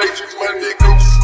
make you my nigga.